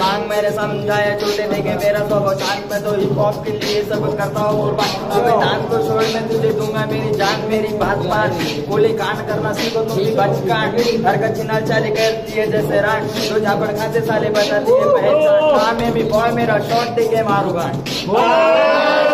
मांग मेरे समझाए छोटे देखे मेरा सब चांद में तो हिप हॉप के लिए सब करता हूँ दान को छोड़ मैं तुझे दूंगा मेरी जान मेरी बात मान बोले कान करना सीखो तुम भी बच कान हर का छिना चाले कर दिए जैसे रान तो झापड़ खाते साले बता दिए पहचान हाँ मैं भी बॉय मेरा शॉट देके मारूंगा।